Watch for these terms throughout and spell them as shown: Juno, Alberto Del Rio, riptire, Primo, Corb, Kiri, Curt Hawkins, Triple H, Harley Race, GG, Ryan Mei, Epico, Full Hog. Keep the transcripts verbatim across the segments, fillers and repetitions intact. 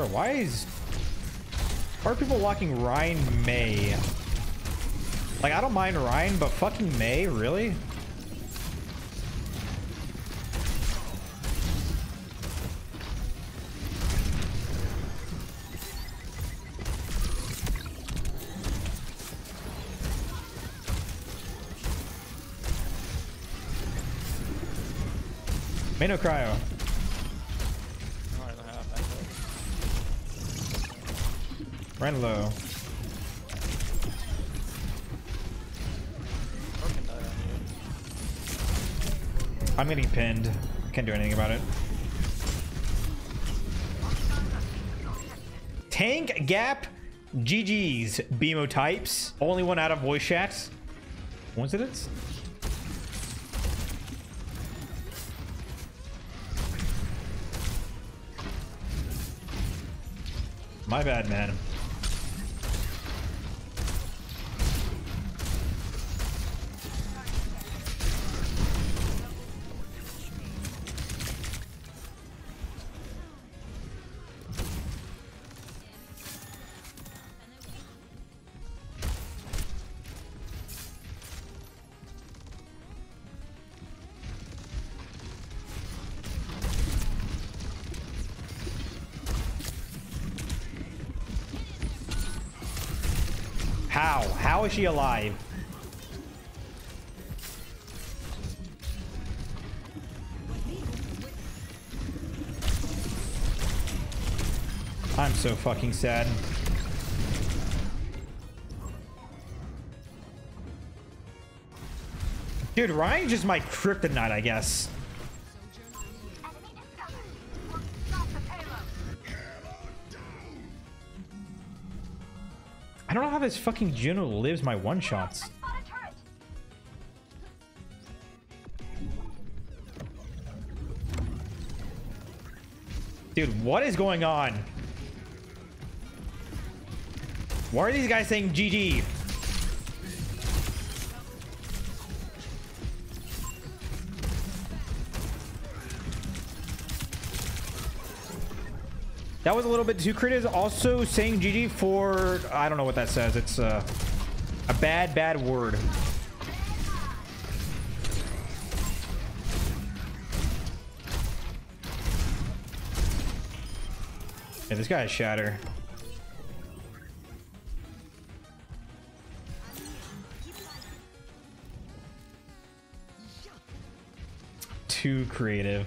Bro, why is... Why are people locking Ryan Mei? Like, I don't mind Ryan, but fucking Mei, really? May no cryo. Ran low. I'm getting pinned. Can't do anything about it. Tank gap. G G's. B M O types. Only one out of voice chats. Coincidence? My bad, man. How? How is she alive? I'm so fucking sad. Dude, Ryan's just my kryptonite, I guess. I don't know how this fucking Juno lives my one-shots. Dude, what is going on? Why are these guys saying G G? That was a little bit too creative. Also saying G G for... I don't know what that says. It's uh, a bad, bad word. Yeah, this guy is shatter. Too creative.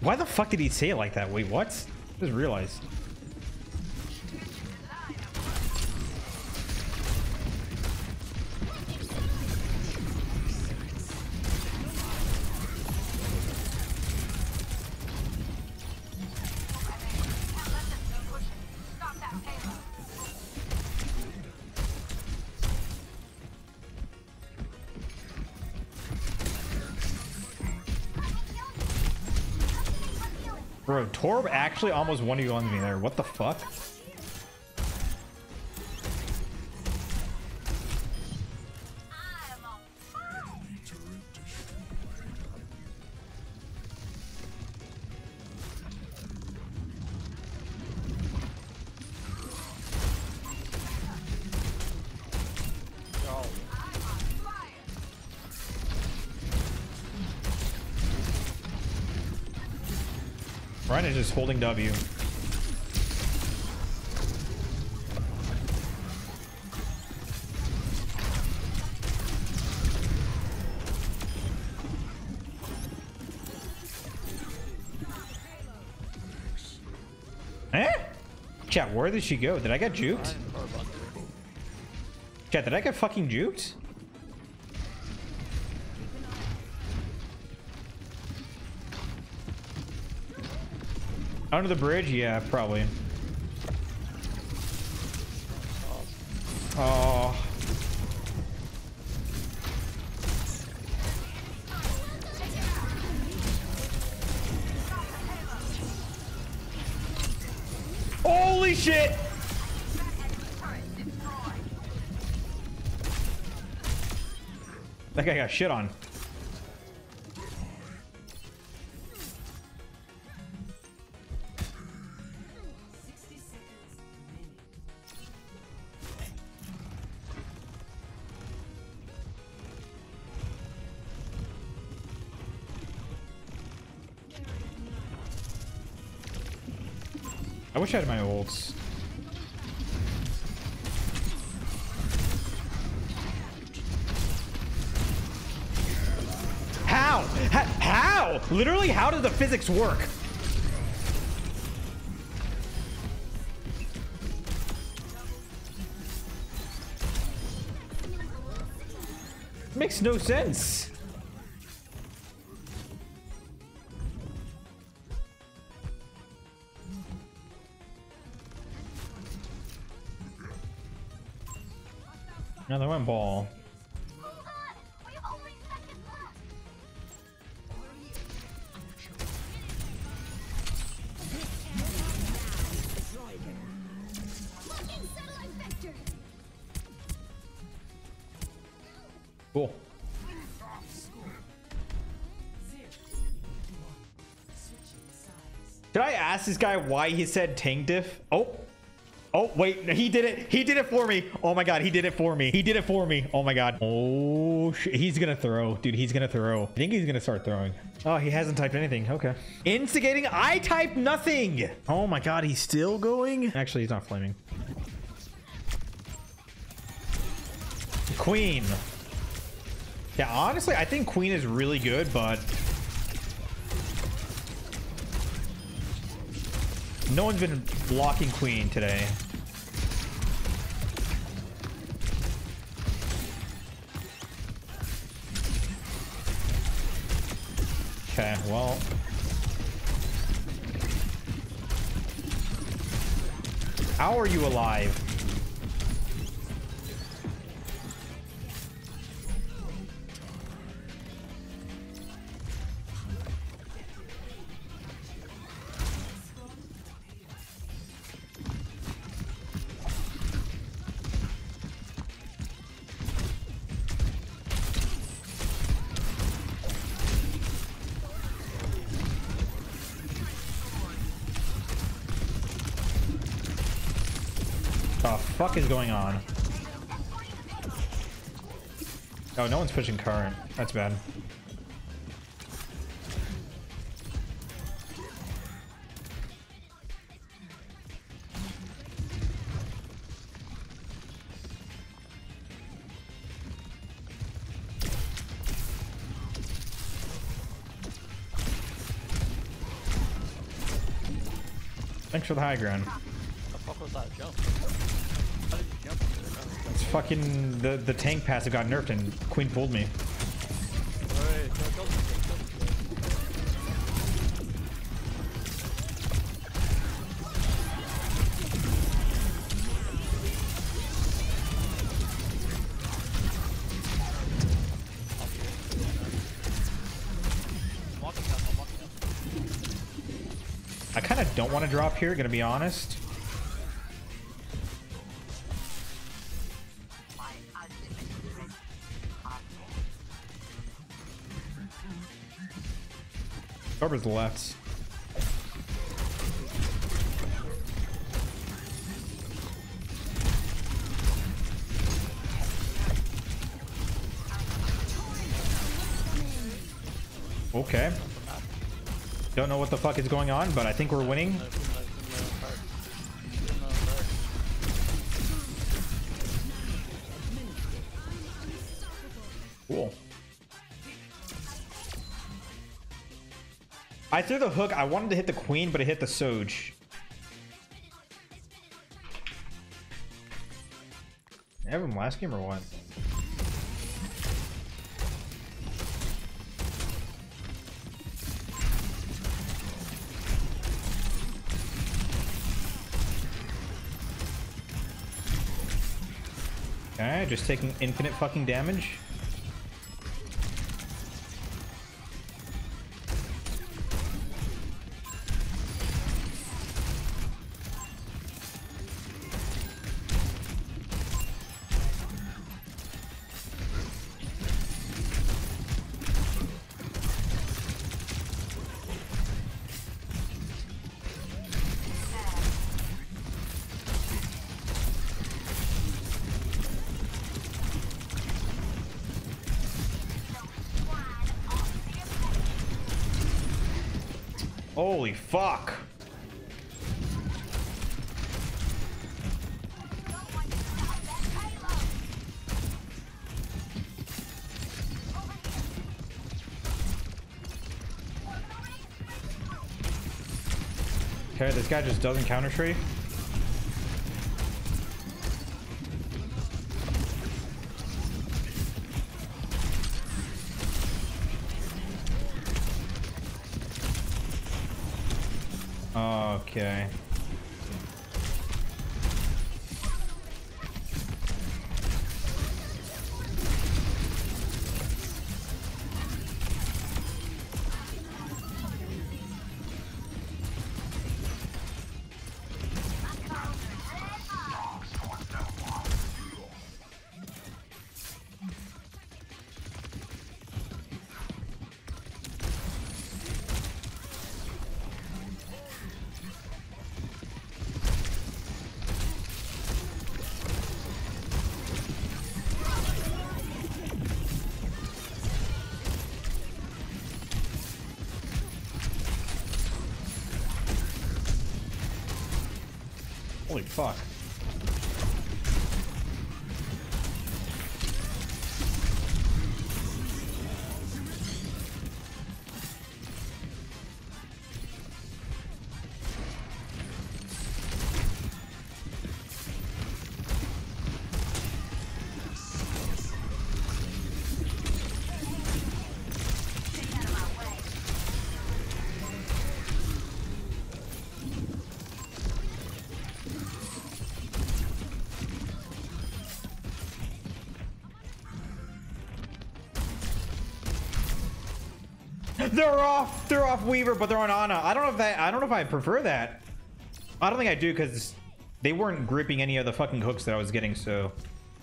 Why the fuck did he say it like that? Wait, what? I just realized. Bro, Corb actually almost one of you on me there. What the fuck? Ryan is just holding W. Eh? Chat, where did she go? Did I get juked? Chat, did I get fucking juked? Under the bridge? Yeah, probably. Oh. Holy shit! That guy got shit on. I wish I had my ults. How? How? Literally, how does the physics work? Makes no sense. Another one ball. Cool. Did I ask this guy why he said tank diff? Oh. Oh, wait. He did it. He did it for me. Oh, my God. He did it for me. He did it for me. Oh, my God. Oh, shit. He's going to throw. Dude, he's going to throw. I think he's going to start throwing. Oh, he hasn't typed anything. Okay. Instigating. I typed nothing. Oh, my God. He's still going? Actually, he's not flaming. Queen. Yeah, honestly, I think Queen is really good, but no one's been blocking Queen today. Okay, well. How are you alive? The fuck is going on? Oh, no one's pushing current. That's bad. Thanks for the high ground. What was that jump? How did you jump? It's fucking the the tank passive got nerfed and Queen pulled me. Alright, go, go, go, go, go. I'm walking up, I'm walking up. I kinda don't wanna drop here, gonna be honest. Corb left. Okay. Don't know what the fuck is going on, but I think we're winning. Cool. I threw the hook. I wanted to hit the Queen, but it hit the Soj. I have him last game or what? Alright, just taking infinite fucking damage. Holy fuck. Okay, this guy just doesn't counter tree. Okay. Holy fuck. They're off. They're off Weaver, but they're on Ana. I don't know if that. I don't know if I prefer that. I don't think I do because they weren't gripping any of the fucking hooks that I was getting. So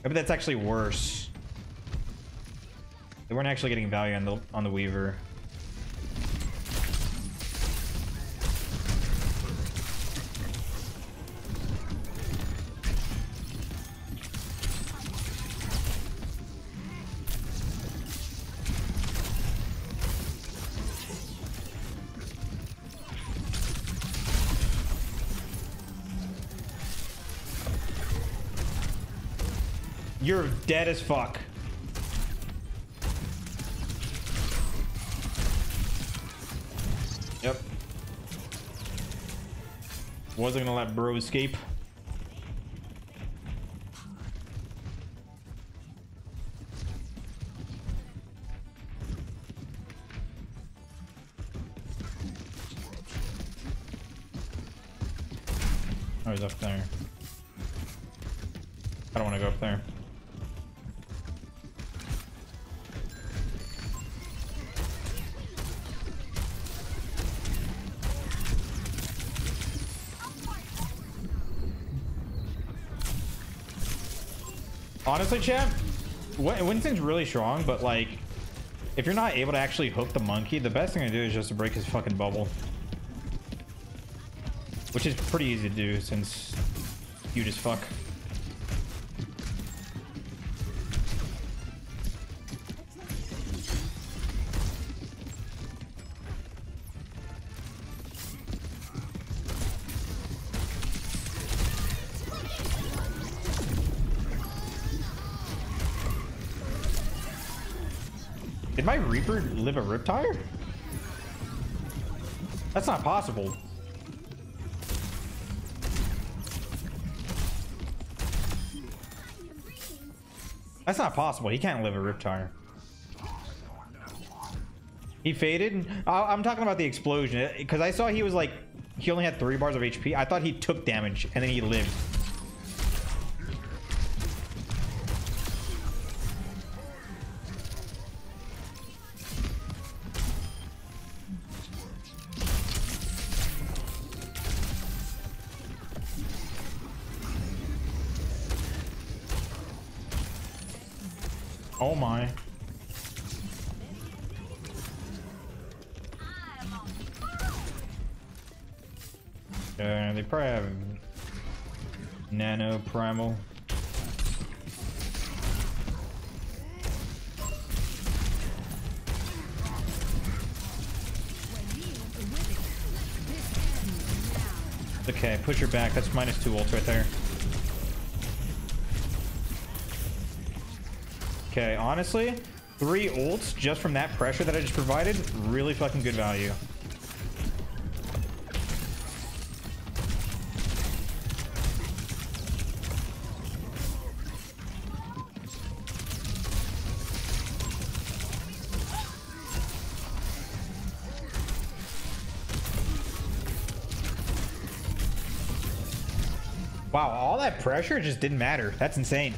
maybe that's actually worse. They weren't actually getting value on the on the Weaver. You're dead as fuck. Yep. Wasn't gonna let bro escape. Oh, he's up there. I don't want to go up there. Honestly, chat, Winston's really strong, but like, if you're not able to actually hook the monkey, the best thing to do is just to break his fucking bubble. Which is pretty easy to do since you just fuck. Did my Reaper live a riptire? That's not possible. That's not possible. He can't live a riptire. He faded? I I'm talking about the explosion because I saw he was like, he only had three bars of H P. I thought he took damage and then he lived. Oh my. Okay, they probably have nano primal. Okay, push her back. That's minus two ults right there. Okay, honestly, three ults just from that pressure that I just provided, really fucking good value. Wow, all that pressure just didn't matter. That's insane.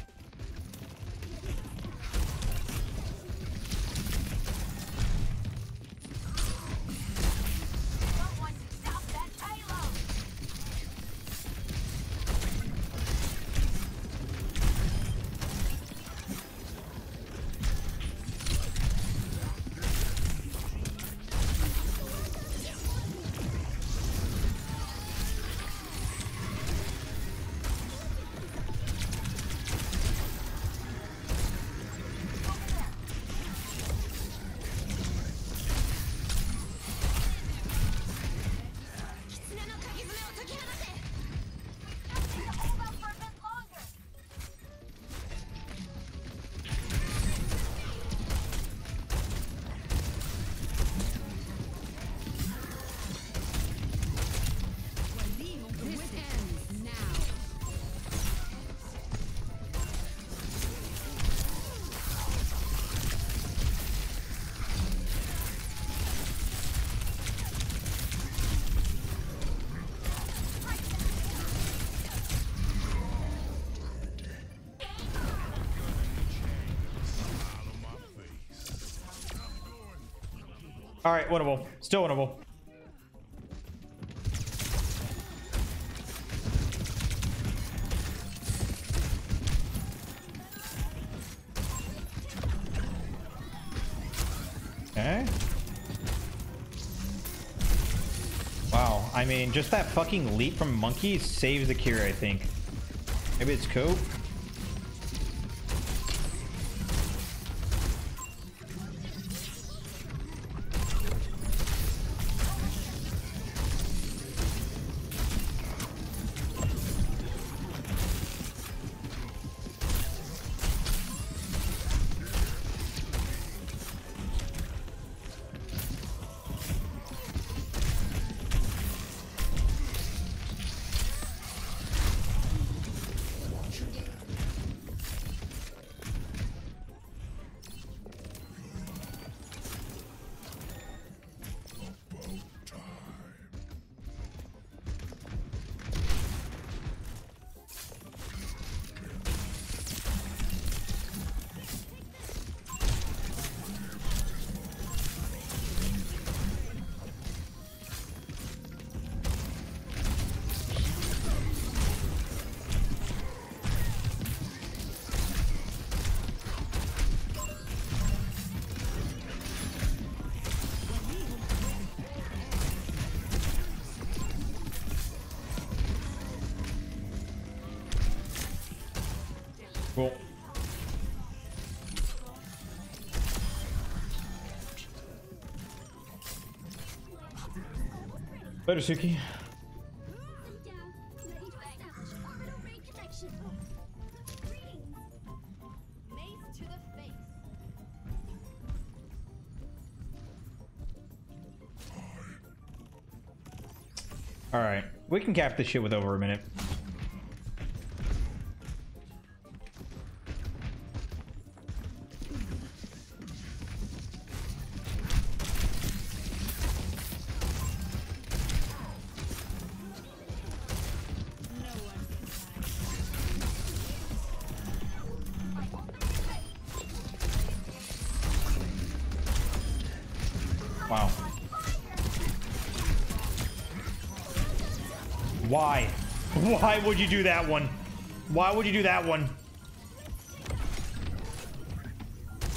All right, winnable. Still winnable. Okay. Wow. I mean, just that fucking leap from Monkey saves the Kiri, I think. Maybe it's cool. Cool. Later, Suki. All right, we can cap this shit with over a minute. Wow. Why? Why would you do that one? Why would you do that one?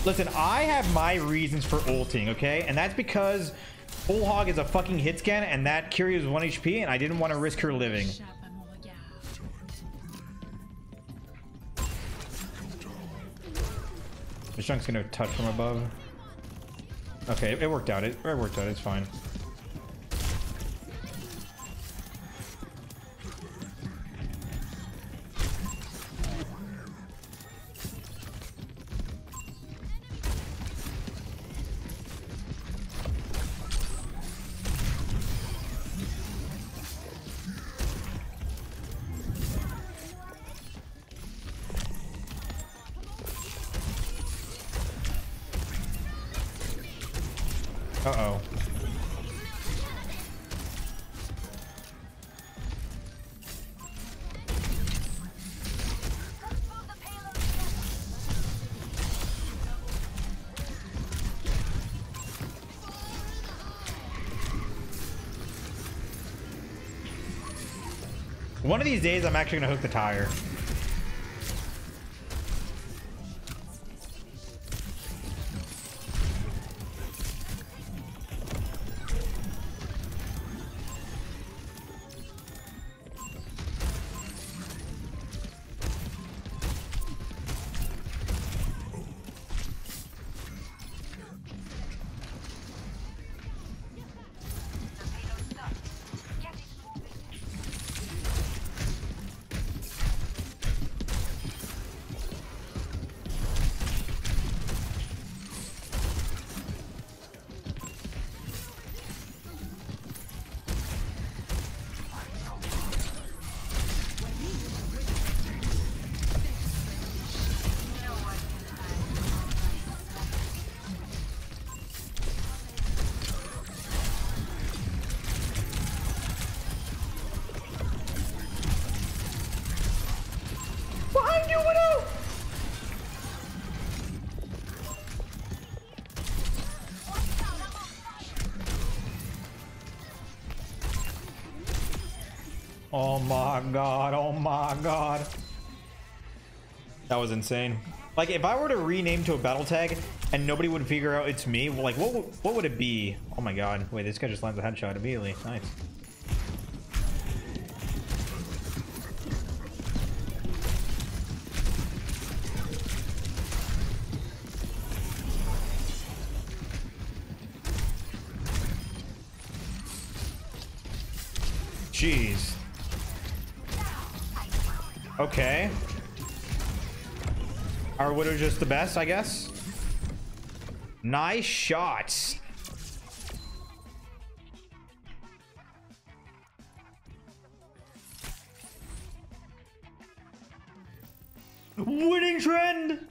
Listen, I have my reasons for ulting, okay? And that's because Full Hog is a fucking hit scan and that Kiri was one H P and I didn't want to risk her living. This chunk's gonna touch from above. Okay, it worked out. It, it worked out. It's fine. Uh-oh. One of these days, I'm actually gonna hook the tire. Oh my god, oh my god. That was insane. Like, if I were to rename to a battle tag and nobody would figure out it's me, like, what, what would it be? Oh my god. Wait, this guy just lands a headshot immediately. Nice. Jeez. Okay. Our Widow's just the best, I guess. Nice shots. Winning trend.